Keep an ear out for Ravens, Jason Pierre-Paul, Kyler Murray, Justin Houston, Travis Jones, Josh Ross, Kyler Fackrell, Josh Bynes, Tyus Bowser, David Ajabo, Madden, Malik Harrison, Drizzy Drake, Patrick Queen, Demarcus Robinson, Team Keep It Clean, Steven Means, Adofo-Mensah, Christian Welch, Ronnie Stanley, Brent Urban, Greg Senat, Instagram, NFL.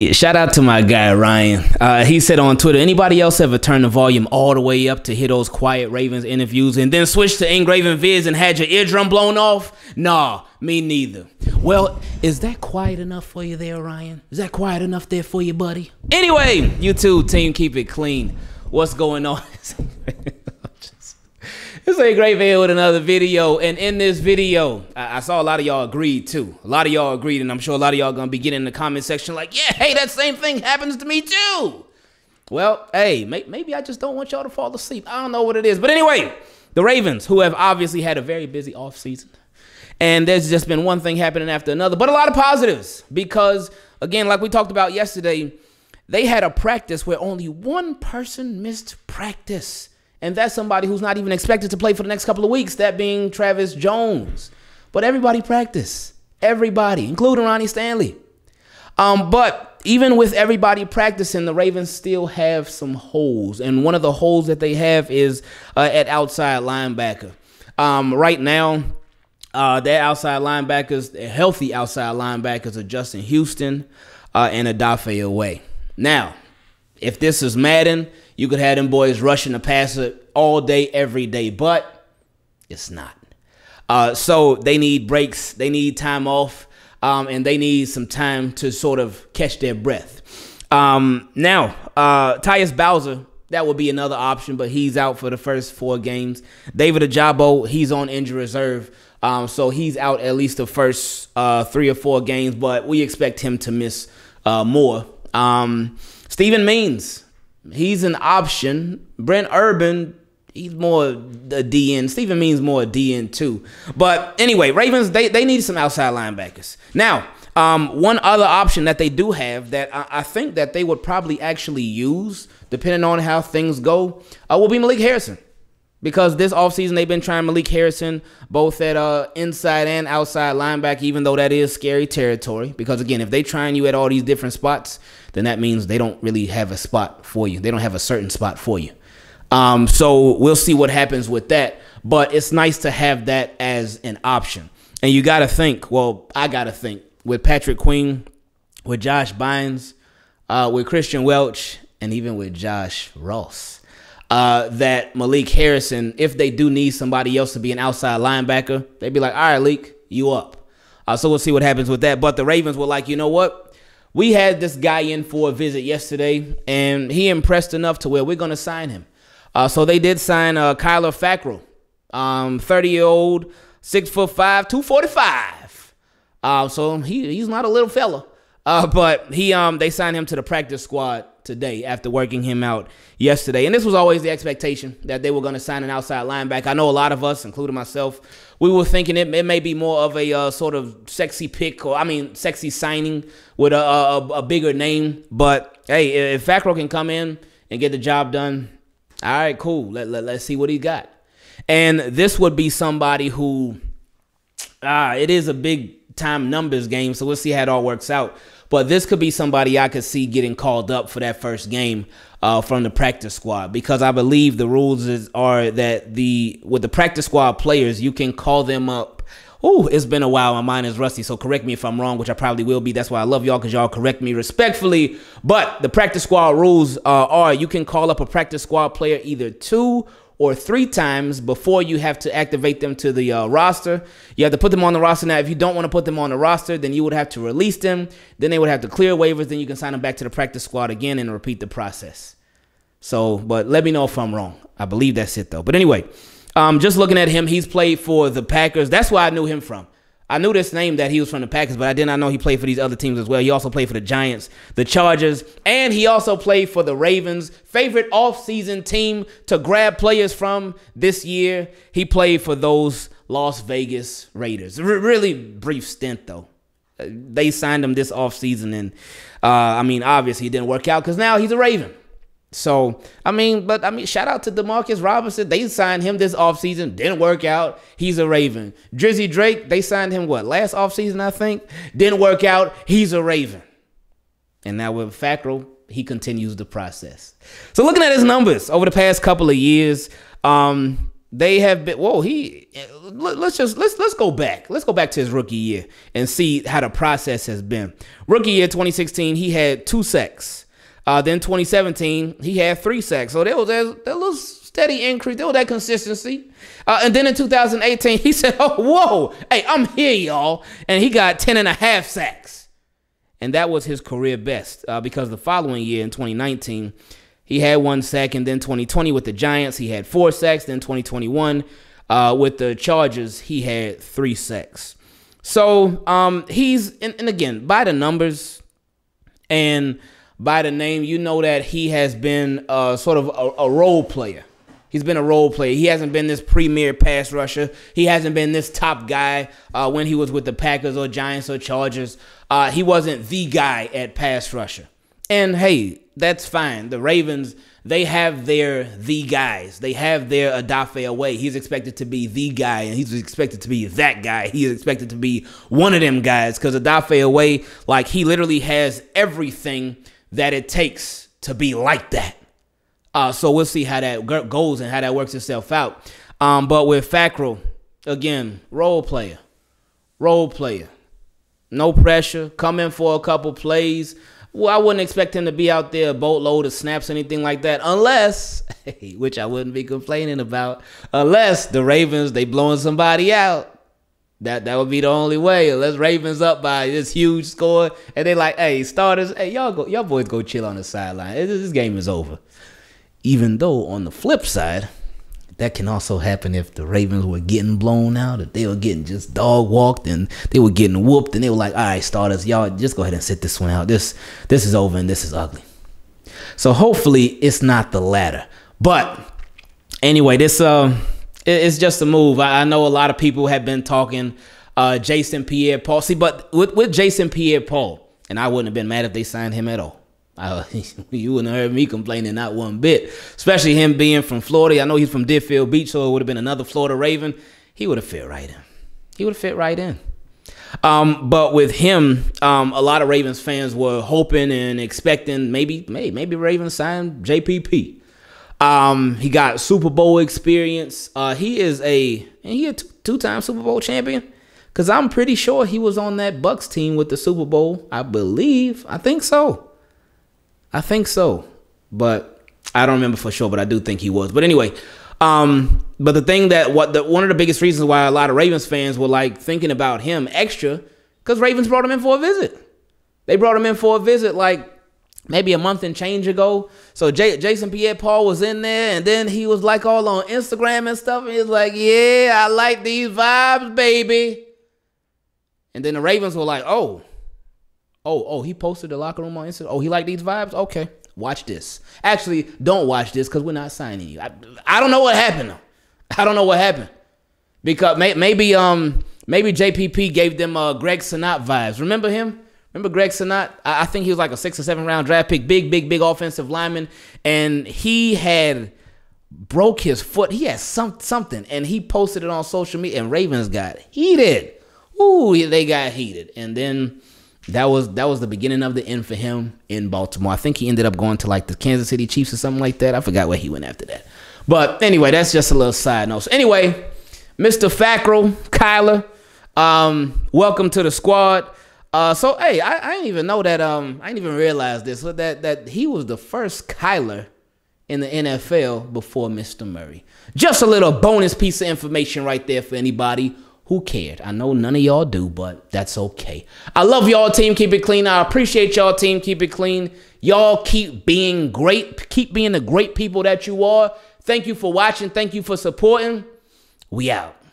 Shout out to my guy, Ryan. He said on Twitter, anybody else ever turned the volume all the way up to hear those quiet Ravens interviews and then switch to Engraving Viz and had your eardrum blown off? Nah, me neither. Well, is that quiet enough for you there, Ryan? Is that quiet enough there for you, buddy? Anyway, you two, team, keep it clean. What's going on? This ain't great video with another video, and in this video I saw a lot of y'all agreed too. A lot of y'all agreed, and I'm sure a lot of y'all gonna be getting in the comment section like, yeah, hey, that same thing happens to me too. Well, hey, maybe I just don't want y'all to fall asleep. I don't know what it is, but anyway, the Ravens, who have obviously had a very busy offseason, and there's just been one thing happening after another, but a lot of positives, because again, like we talked about yesterday, they had a practice where only one person missed practice. And that's somebody who's not even expected to play for the next couple of weeks, that being Travis Jones. But everybody practiced. Everybody, including Ronnie Stanley. But even with everybody practicing, the Ravens still have some holes. And one of the holes that they have is at outside linebacker. Right now, their outside linebackers, their healthy outside linebackers, are Justin Houston and Adofo-Mensah. Now, if this is Madden, you could have them boys rushing the passer all day, every day, but it's not. So they need breaks, they need time off, and they need some time to sort of catch their breath. Now, Tyus Bowser, that would be another option, but he's out for the first 4 games. David Ajabo, he's on injury reserve, so he's out at least the first 3 or 4 games, but we expect him to miss more. Steven Means, he's an option. Brent Urban, he's more a DN. Steven Means more a DN too. But anyway, Ravens, they need some outside linebackers. Now, one other option that they do have that I think that they would probably actually use, depending on how things go, will be Malik Harrison. Because this offseason, they've been trying Malik Harrison both at inside and outside linebacker, even though that is scary territory. Because, again, if they're trying you at all these different spots, then that means they don't really have a spot for you. They don't have a certain spot for you. So we'll see what happens with that. But it's nice to have that as an option. And you got to think, well, I got to think, with Patrick Queen, with Josh Bynes, with Christian Welch, and even with Josh Ross, that Malik Harrison, if they do need somebody else to be an outside linebacker, they'd be like, all right, Leak, you up. So we'll see what happens with that. But the Ravens were like, you know what? We had this guy in for a visit yesterday, and he impressed enough to where we're going to sign him. So they did sign Kyler Fackrell, 30-year-old, 6'5", 245. So he's not a little fella. But they signed him to the practice squad today after working him out yesterday. And this was always the expectation, that they were going to sign an outside linebacker. I know a lot of us, including myself, we were thinking it may be more of a sort of sexy pick, or I mean sexy signing with a bigger name. But hey, if Fackrell can come in and get the job done, all right, cool. Let's see what he got. And this would be somebody who, it is a big time numbers game, so we'll see how it all works out. But this could be somebody I could see getting called up for that first game from the practice squad, because I believe the rules are that with the practice squad players, you can call them up. Oh, it's been a while. My mind is rusty, so correct me if I'm wrong, which I probably will be. That's why I love y'all, because y'all correct me respectfully. But the practice squad rules are you can call up a practice squad player either 2 or 3 times before you have to activate them to the roster. You have to put them on the roster. Now, if you don't want to put them on the roster, then you would have to release them. Then they would have to clear waivers. Then you can sign them back to the practice squad again and repeat the process. So, but let me know if I'm wrong. I believe that's it, though. But anyway, just looking at him, he's played for the Packers. That's where I knew him from. I knew this name, that he was from the Packers, but I did not know he played for these other teams as well. He also played for the Giants, the Chargers, and he also played for the Ravens, favorite offseason team to grab players from this year. He played for those Las Vegas Raiders. Really brief stint, though. They signed him this offseason, and, I mean, obviously it didn't work out because now he's a Raven. So, I mean, shout out to Demarcus Robinson. They signed him this offseason. Didn't work out. He's a Raven. Drizzy Drake, they signed him, what, last offseason, I think? Didn't work out. He's a Raven. And now with Fackrell, he continues the process. So, looking at his numbers over the past couple of years, They have been. Whoa, he. Let's go back. Let's go back to his rookie year and see how the process has been. Rookie year 2016, he had 2 sacks. Then 2017, he had 3 sacks. So there was that little steady increase. There was that consistency. And then in 2018, he said, "Oh, whoa, hey, I'm here, y'all," and he got 10.5 sacks, and that was his career best. Because the following year in 2019. He had 1 sack, and then 2020 with the Giants, he had 4 sacks. Then 2021 with the Chargers, he had 3 sacks. So he's, and again, by the numbers and by the name, you know that he has been sort of a role player. He's been a role player. He hasn't been this premier pass rusher. He hasn't been this top guy when he was with the Packers or Giants or Chargers. He wasn't the guy at pass rusher. And hey, that's fine. The Ravens, they have their the guys. They have their Adofo-Mensah. He's expected to be the guy, and he's expected to be that guy. He is expected to be one of them guys because Adofo-Mensah, like, he literally has everything that it takes to be like that. So we'll see how that goes and how that works itself out. But with Fackrell, again, role player. Role player. No pressure. Come in for a couple plays. Well, I wouldn't expect him to be out there a boatload of snaps or anything like that unless, which I wouldn't be complaining about, unless the Ravens, they blowing somebody out. That would be the only way, unless Ravens up by this huge score and they like, hey, starters, hey, y'all boys go chill on the sideline. This game is over. Even though on the flip side, that can also happen if the Ravens were getting blown out, if they were getting just dog walked and they were getting whooped and they were like, all right, starters, y'all just go ahead and sit this one out. This is over and this is ugly. So hopefully it's not the latter. But anyway, this it's just a move. I know a lot of people have been talking Jason Pierre-Paul. See, but with Jason Pierre-Paul, and I wouldn't have been mad if they signed him at all. You wouldn't have heard me complaining not one bit, especially him being from Florida. I know he's from Deerfield Beach, so it would have been another Florida Raven. He would have fit right in. He would have fit right in. But with him, a lot of Ravens fans were hoping and expecting maybe Ravens signed JPP. He got Super Bowl experience. He a two-time Super Bowl champion. Because I'm pretty sure he was on that Bucs team with the Super Bowl. I believe. I think so. I think so, but I don't remember for sure, but I do think he was. But anyway, but the thing that one of the biggest reasons why a lot of Ravens fans were like thinking about him extra, because Ravens brought him in for a visit. They brought him in for a visit like maybe a month and change ago. So Jason Pierre-Paul was in there, and then he was like all on Instagram and stuff. And he was like, yeah, I like these vibes, baby. And then the Ravens were like, oh, he posted the locker room on Instagram. Oh, he liked these vibes? Okay, watch this. Actually, don't watch this because we're not signing you. I don't know what happened, though. I don't know what happened. Because maybe JPP gave them Greg Senat vibes. Remember him? Remember Greg Senat? I think he was like a 6- or 7-round draft pick. Big offensive lineman. And he had broke his foot. He had something. And he posted it on social media. And Ravens got heated. Ooh, they got heated. And then That was the beginning of the end for him in Baltimore. I think he ended up going to like the Kansas City Chiefs or something like that. I forgot where he went after that. But anyway, that's just a little side note. So anyway, Mr. Fackrell, Kyler, welcome to the squad. So hey, I didn't even know that. I didn't even realize this. That he was the first Kyler in the NFL before Mr. Murray. Just a little bonus piece of information right there for anybody who cared. I know none of y'all do, but that's okay. I love y'all, team. Keep it clean. I appreciate y'all, team. Keep it clean. Y'all keep being great. Keep being the great people that you are. Thank you for watching. Thank you for supporting. We out.